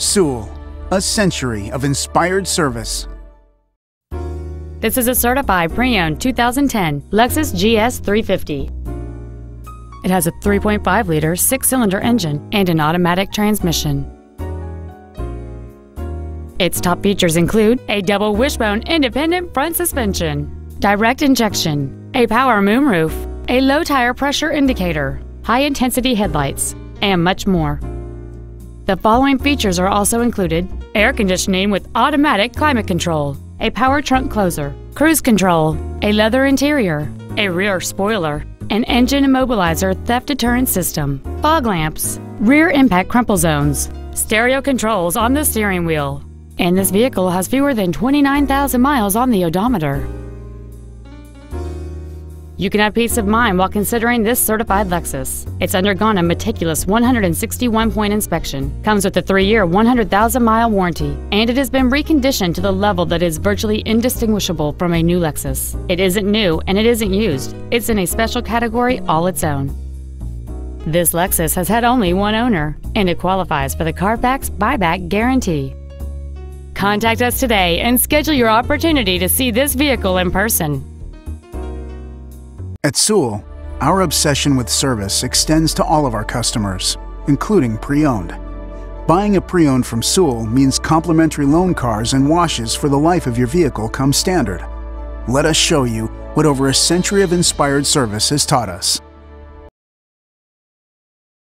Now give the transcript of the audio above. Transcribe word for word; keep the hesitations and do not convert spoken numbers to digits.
Sewell, a century of inspired service. This is a certified pre-owned two thousand ten Lexus G S three fifty. It has a three point five liter six-cylinder engine and an automatic transmission. Its top features include a double wishbone independent front suspension, direct injection, a power moonroof, a low tire pressure indicator, high-intensity headlights, and much more. The following features are also included: air conditioning with automatic climate control, a power trunk closer, cruise control, a leather interior, a rear spoiler, an engine immobilizer theft deterrent system, fog lamps, rear impact crumple zones, stereo controls on the steering wheel. And this vehicle has fewer than twenty-nine thousand miles on the odometer. You can have peace of mind while considering this certified Lexus. It's undergone a meticulous one hundred sixty-one point inspection, comes with a three-year, one hundred thousand mile warranty, and it has been reconditioned to the level that is virtually indistinguishable from a new Lexus. It isn't new and it isn't used. It's in a special category all its own. This Lexus has had only one owner, and it qualifies for the Carfax buyback guarantee. Contact us today and schedule your opportunity to see this vehicle in person. At Sewell, our obsession with service extends to all of our customers, including pre-owned. Buying a pre-owned from Sewell means complimentary loan cars and washes for the life of your vehicle come standard. Let us show you what over a century of inspired service has taught us.